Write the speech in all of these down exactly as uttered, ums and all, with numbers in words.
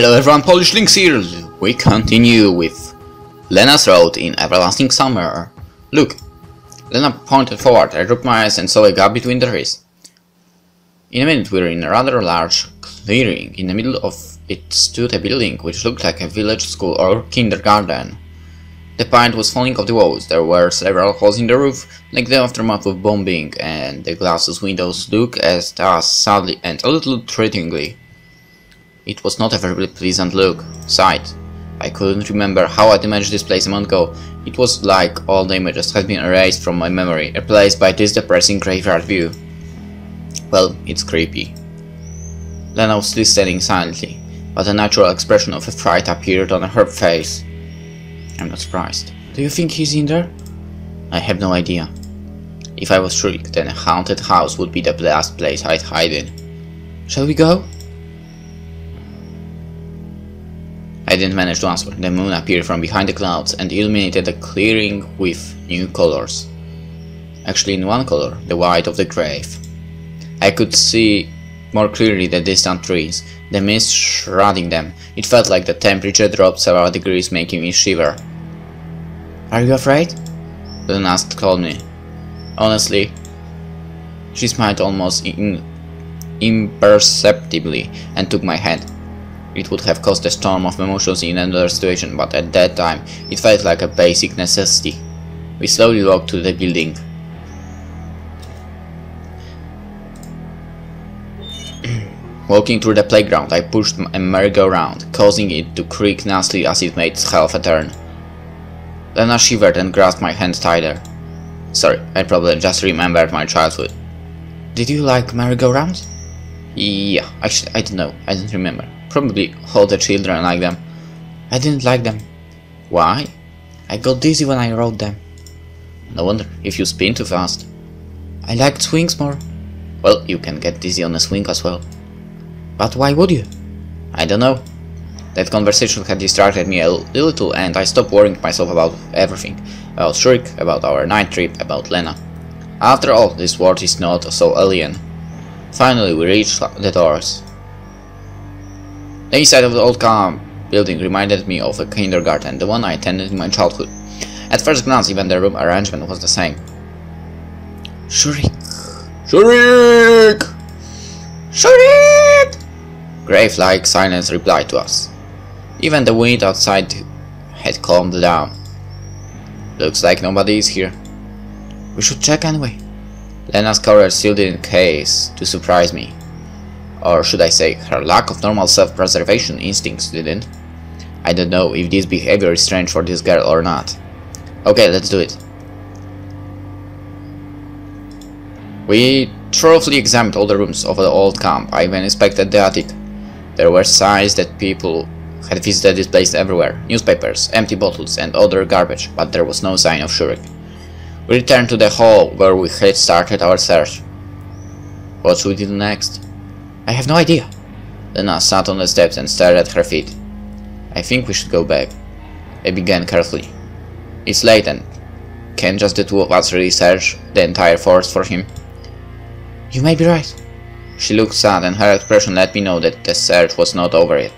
Hello everyone, Polish Links here. We continue with Lena's road in Everlasting Summer. Look, Lena pointed forward. I dropped my eyes and saw a gap between the trees. In a minute we were in a rather large clearing. In the middle of it stood a building which looked like a village school or kindergarten. The paint was falling off the walls, there were several holes in the roof, like the aftermath of bombing, and the glass windows looked at us sadly and a little threateningly. It was not a very pleasant look, sight. I couldn't remember how I'd imagined this place a month ago. It was like all the images had been erased from my memory, replaced by this depressing graveyard view. Well, it's creepy. Lena was still standing silently, but a natural expression of fright appeared on her face. I'm not surprised. Do you think he's in there? I have no idea. If I was Shurik, then a haunted house would be the last place I'd hide in. Shall we go? I didn't manage to answer. The moon appeared from behind the clouds and illuminated the clearing with new colors. Actually in one color, the white of the grave. I could see more clearly the distant trees, the mist shrouding them. It felt like the temperature dropped several degrees, making me shiver. Are you afraid? Lena asked calmly. Honestly, she smiled almost in imperceptibly and took my hand. It would have caused a storm of emotions in another situation, but at that time it felt like a basic necessity. We slowly walked to the building. Walking through the playground, I pushed a merry-go-round, causing it to creak nastily as it made half a turn. Lena shivered and grasped my hand tighter. Sorry, I probably just remembered my childhood. Did you like merry-go-rounds? Yeah, actually, I don't know, I don't remember. Probably all the children like them. I didn't like them. Why? I got dizzy when I rode them. No wonder, if you spin too fast. I liked swings more. Well, you can get dizzy on a swing as well. But why would you? I don't know. That conversation had distracted me a little and I stopped worrying myself about everything. About Shurik, about our night trip, about Lena. After all, this world is not so alien. Finally we reached the doors. The inside of the old calm building reminded me of a kindergarten, the one I attended in my childhood. At first glance even the room arrangement was the same. Shurik! Shurik! Shurik! Grave-like silence replied to us. Even the wind outside had calmed down. Looks like nobody is here. We should check anyway. Lena's courage still didn't case to surprise me. Or should I say, her lack of normal self-preservation instincts didn't. I don't know if this behavior is strange for this girl or not. Okay, let's do it. We thoroughly examined all the rooms of the old camp. I even inspected the attic. There were signs that people had visited this place everywhere, newspapers, empty bottles and other garbage, but there was no sign of Shurik. We returned to the hall where we had started our search. What should we do next? I have no idea. Lena sat on the steps and stared at her feet. I think we should go back. I began carefully. It's late and can just the two of us really search the entire forest for him? You may be right. She looked sad and her expression let me know that the search was not over yet.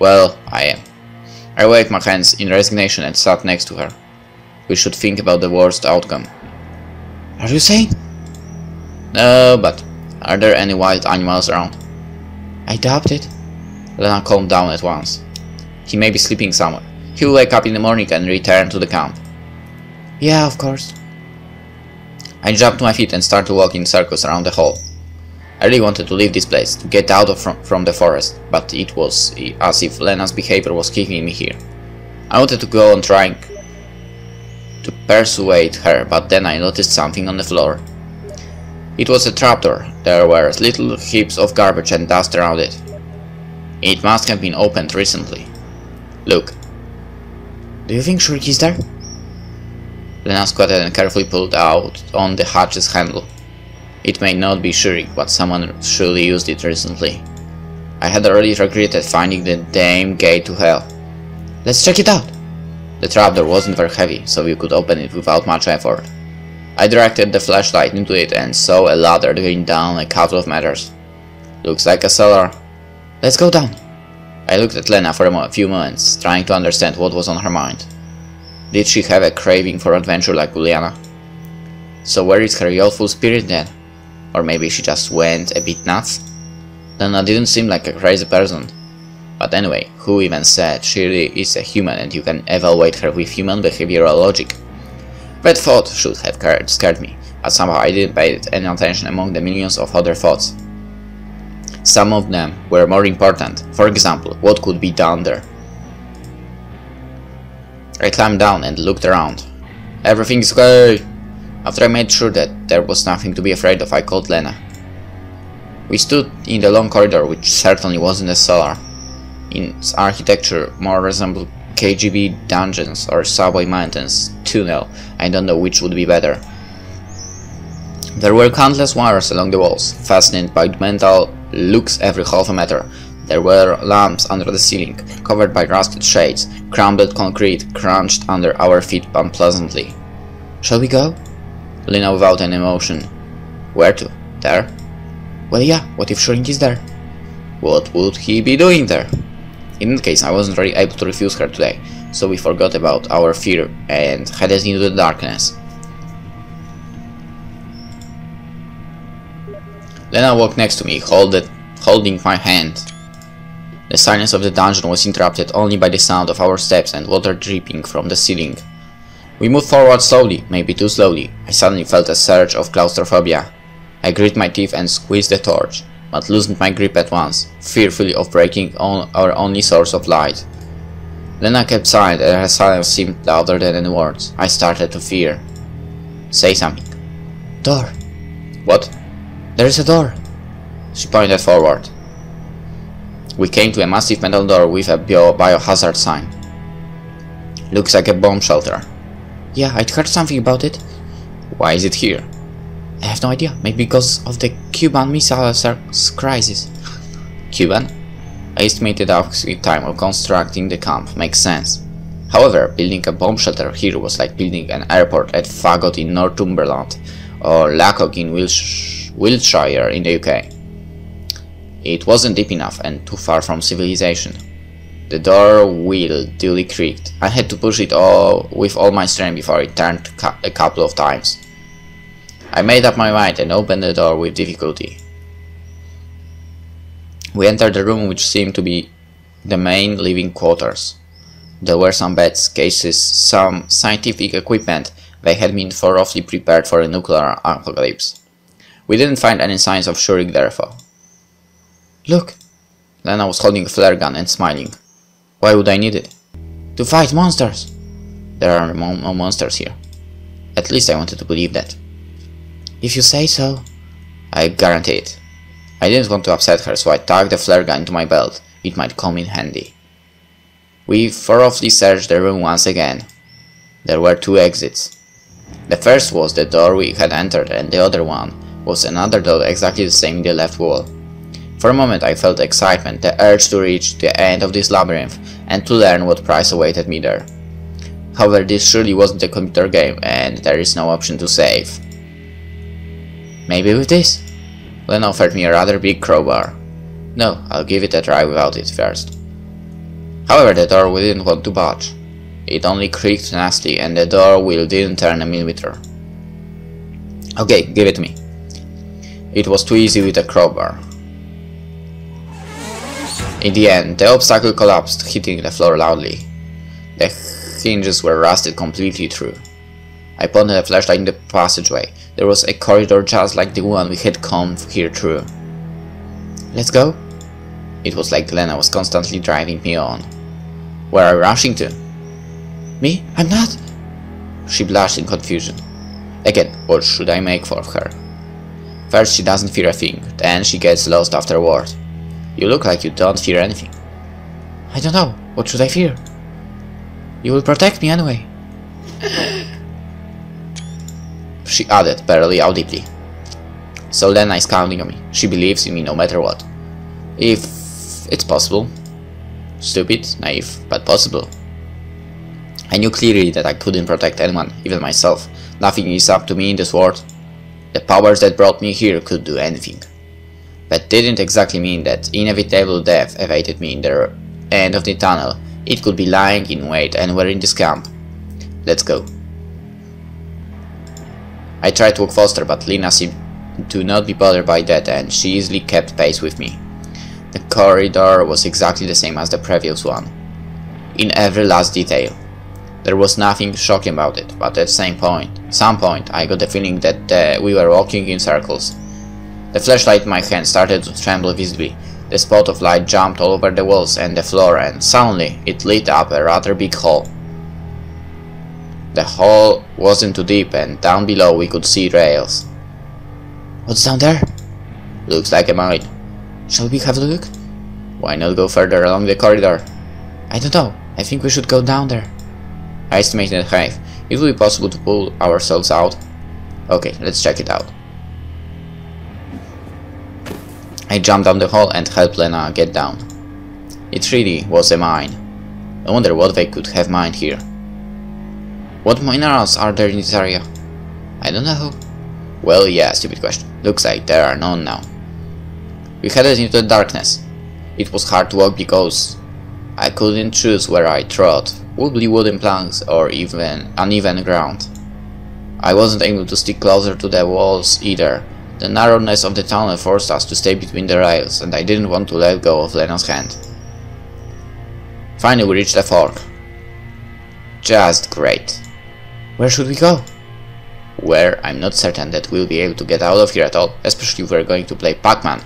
Well, I am. I waved my hands in resignation and sat next to her. We should think about the worst outcome. Are you sane? No, but are there any wild animals around? I doubt it. Lena calmed down at once. He may be sleeping somewhere. He will wake up in the morning and return to the camp. Yeah, of course. I jumped to my feet and started walking in circles around the hall. I really wanted to leave this place, to get out of from, from the forest, but it was as if Lena's behavior was keeping me here. I wanted to go on trying to persuade her, but then I noticed something on the floor. It was a trapdoor. There were little heaps of garbage and dust around it. It must have been opened recently. Look. Do you think Shurik is there? Lena squatted and carefully pulled out on the hatch's handle. It may not be Shurik, but someone surely used it recently. I had already regretted finding the damn gate to hell. Let's check it out! The trapdoor wasn't very heavy, so you could open it without much effort. I directed the flashlight into it and saw a ladder going down a couple of meters. Looks like a cellar. Let's go down. I looked at Lena for a few moments, trying to understand what was on her mind. Did she have a craving for adventure like Juliana? So where is her youthful spirit then? Or maybe she just went a bit nuts? Lena didn't seem like a crazy person. But anyway, who even said she really is a human and you can evaluate her with human behavioral logic? That thought should have scared me, but somehow I didn't pay any attention among the millions of other thoughts. Some of them were more important. For example, what could be down there? I climbed down and looked around. Everything's okay! After I made sure that there was nothing to be afraid of, I called Lena. We stood in the long corridor, which certainly wasn't a cellar. In its architecture more resembled K G B dungeons or subway mountains tunnel, I don't know which would be better. There were countless wires along the walls, fastened by mental looks every half a meter. There were lamps under the ceiling, covered by rusted shades. Crumbled concrete crunched under our feet unpleasantly. Shall we go? Lena without an emotion. Where to? There? Well yeah, what if Shurik is there? What would he be doing there? In that case, I wasn't really able to refuse her today, so we forgot about our fear and headed into the darkness. Lena walked next to me, holded, holding my hand. The silence of the dungeon was interrupted only by the sound of our steps and water dripping from the ceiling. We moved forward slowly, maybe too slowly. I suddenly felt a surge of claustrophobia. I grit my teeth and squeezed the torch, but loosened my grip at once, fearfully of breaking on our only source of light. Lena kept silent and her silence seemed louder than any words. I started to fear. Say something. Door. What? There is a door. She pointed forward. We came to a massive metal door with a bio biohazard sign. Looks like a bomb shelter. Yeah, I'd heard something about it. Why is it here? I have no idea, maybe because of the Cuban Missile Crisis. Cuban? I estimated our time of constructing the camp makes sense. However, building a bomb shelter here was like building an airport at Fagot in Northumberland or Lacock in Wilsh Wiltshire in the U K. It wasn't deep enough and too far from civilization. The door wheel duly creaked. I had to push it all with all my strength before it turned a couple of times. I made up my mind and opened the door with difficulty. We entered the room which seemed to be the main living quarters. There were some beds, cases, some scientific equipment. They had been thoroughly prepared for a nuclear apocalypse. We didn't find any signs of Shurik therefore. Look! Lena was holding a flare gun and smiling. Why would I need it? To fight monsters! There are no monsters here. At least I wanted to believe that. If you say so, I guarantee it. I didn't want to upset her, so I tucked the flare gun into my belt. It might come in handy. We thoroughly searched the room once again. There were two exits. The first was the door we had entered, and the other one was another door exactly the same in the left wall. For a moment I felt excitement, the urge to reach the end of this labyrinth and to learn what prize awaited me there. However, this surely wasn't a computer game, and there is no option to save. Maybe with this? Lena offered me a rather big crowbar. No, I'll give it a try without it first. However, the door we didn't want to budge. It only creaked nastily and the door wheel didn't turn a millimeter. Okay, give it to me. It was too easy with a crowbar. In the end, the obstacle collapsed, hitting the floor loudly. The hinges were rusted completely through. I pointed a flashlight in the passageway. There was a corridor just like the one we had come here through. Let's go? It was like Lena was constantly driving me on. Where are you rushing to? Me? I'm not! She blushed in confusion. Again, what should I make of her? First she doesn't fear a thing, then she gets lost afterward. You look like you don't fear anything. I don't know, what should I fear? You will protect me anyway. She added, barely audibly. So Lena is counting on me. She believes in me no matter what. If it's possible. Stupid, naive, but possible. I knew clearly that I couldn't protect anyone, even myself. Nothing is up to me in this world. The powers that brought me here could do anything. That didn't exactly mean that inevitable death awaited me in the end of the tunnel. It could be lying in wait anywhere in this camp. Let's go. I tried to walk faster, but Lena seemed to not be bothered by that, and she easily kept pace with me. The corridor was exactly the same as the previous one, in every last detail. There was nothing shocking about it, but at some point, some point, I got the feeling that uh, we were walking in circles. The flashlight in my hand started to tremble visibly. The spot of light jumped all over the walls and the floor, and suddenly it lit up a rather big hole. The hole wasn't too deep, and down below we could see rails. What's down there? Looks like a mine. Shall we have a look? Why not go further along the corridor? I don't know. I think we should go down there. I estimated half. It would be possible to pull ourselves out. Okay, let's check it out. I jumped down the hole and helped Lena get down. It really was a mine. I wonder what they could have mined here. What minerals are there in this area? I don't know. Well, yeah, stupid question. Looks like there are none now. We headed into the darkness. It was hard to walk because I couldn't choose where I trod. Wobbly wooden planks or even uneven ground. I wasn't able to stick closer to the walls either. The narrowness of the tunnel forced us to stay between the rails, and I didn't want to let go of Lena's hand. Finally we reached a fork. Just great. Where should we go? Where I'm not certain that we'll be able to get out of here at all, especially if we're going to play Pac-Man.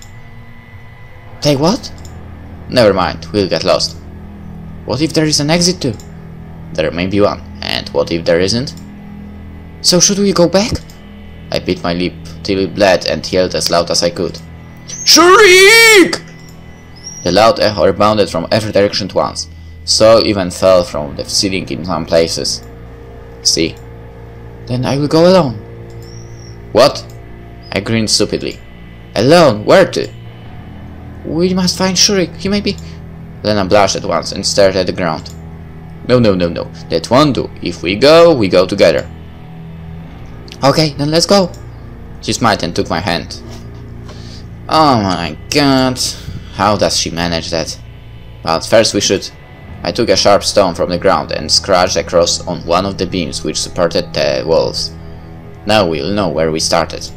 Play what? Never mind, we'll get lost. What if there is an exit too? There may be one, and what if there isn't? So should we go back? I bit my lip till it bled and yelled as loud as I could. Shurik! The loud echo rebounded from every direction at once. Soil even fell from the ceiling in some places. See? Then I will go alone. What? I grinned stupidly. Alone? Where to? We must find Shurik. He may be... Lena blushed at once and stared at the ground. No, no, no, no. That won't do. If we go, we go together. Okay, then let's go. She smiled and took my hand. Oh my god. How does she manage that? But first we should. I took a sharp stone from the ground and scratched across on one of the beams which supported the walls. Now we'll know where we started.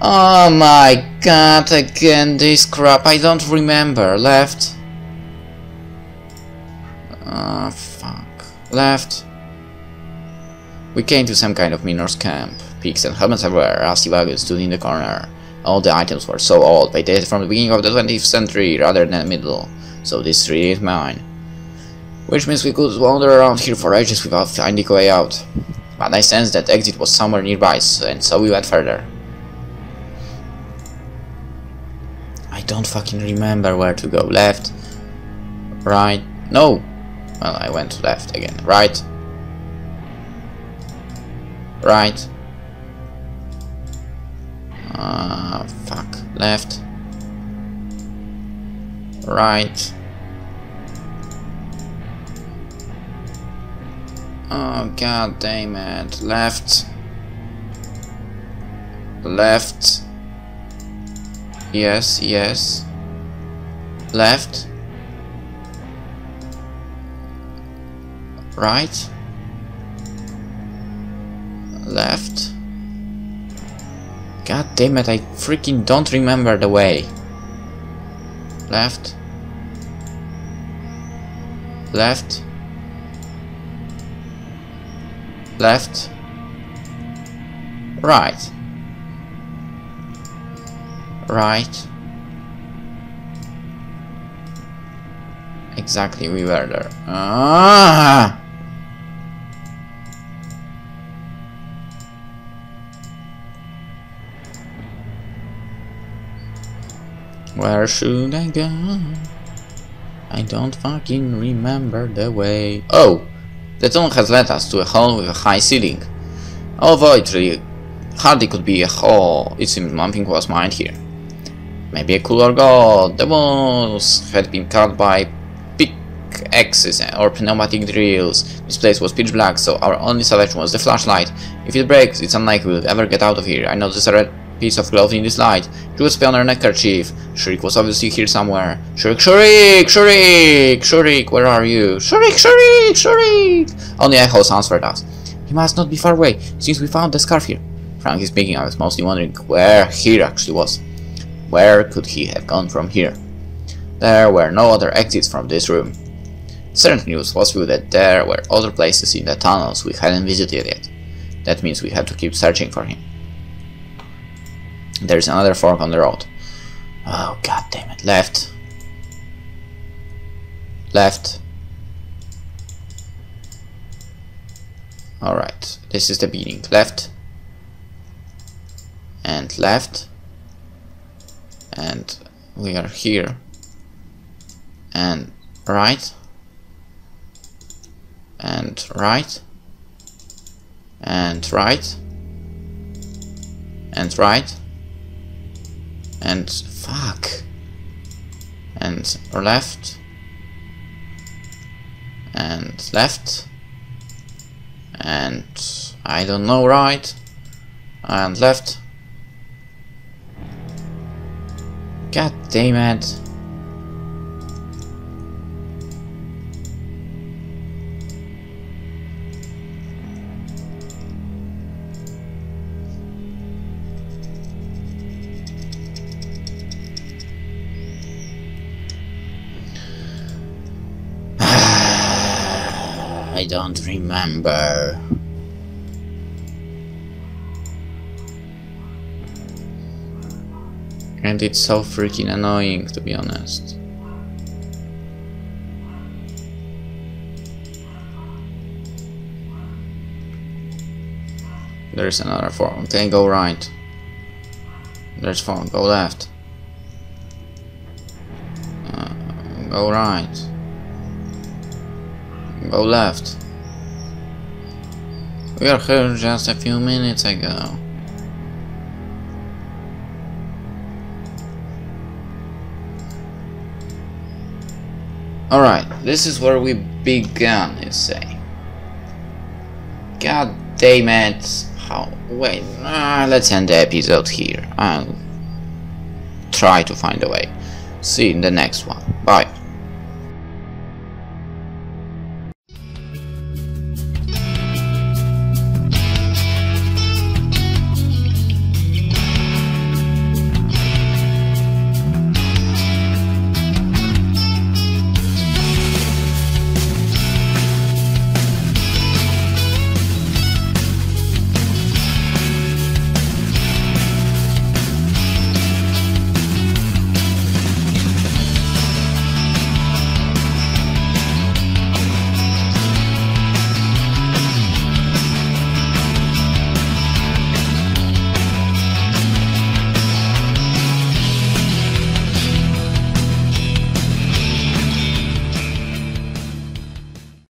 Oh my god, again this crap. I don't remember. Left. Ah, fuck. Left. We came to some kind of miner's camp. Picks and helmets everywhere, rusty wagons stood in the corner. All the items were so old, they dated from the beginning of the twentieth century rather than the middle, so this really is mine. Which means we could wander around here for ages without finding a way out. But I sensed that exit was somewhere nearby, and so we went further. I don't fucking remember where to go. Left. Right. No! Well, I went to left again. Right. Right. Ah, uh, fuck. Left. Right. Oh, god damn it. Left. Left. Yes, yes. Left. Right. Left. God damn it, I freaking don't remember the way. Left. Left. Left. Right. Right. Exactly, we were there. Ah! Where should I go? I don't fucking remember the way. Oh! The tunnel has led us to a hole with a high ceiling. Although it really hardly could be a hole, it seemed nothing was mined here. Maybe a cooler gold. The walls had been cut by pickaxes or pneumatic drills. This place was pitch black, so our only solution was the flashlight. If it breaks, it's unlikely we'll ever get out of here. I noticed a red piece of clothing this light. Drew a spell on her neckerchief. Shurik was obviously here somewhere. Shurik, Shurik, Shurik, Shurik, where are you? Shurik, Shurik, Shurik! Only echoes answered us. He must not be far away, since we found the scarf here. Frankly speaking, I was mostly wondering where here actually was. Where could he have gone from here? There were no other exits from this room. Certain news was true that there were other places in the tunnels we hadn't visited yet. That means we have to keep searching for him. There's another fork on the road. Oh, god damn it. Left. Left. Alright, this is the beginning. Left. And left. And we are here. And right. And right. And right. And right. And fuck. And left. And left. And I don't know, right. And left. God damn it. I don't remember. And it's so freaking annoying, to be honest. There's another form. Okay, go right. There's form. Go left. Uh, go right. Go left. We are here just a few minutes ago. Alright, this is where we began, you say. God damn it. How? Wait, uh, let's end the episode here. I'll try to find a way. See you in the next one. Bye.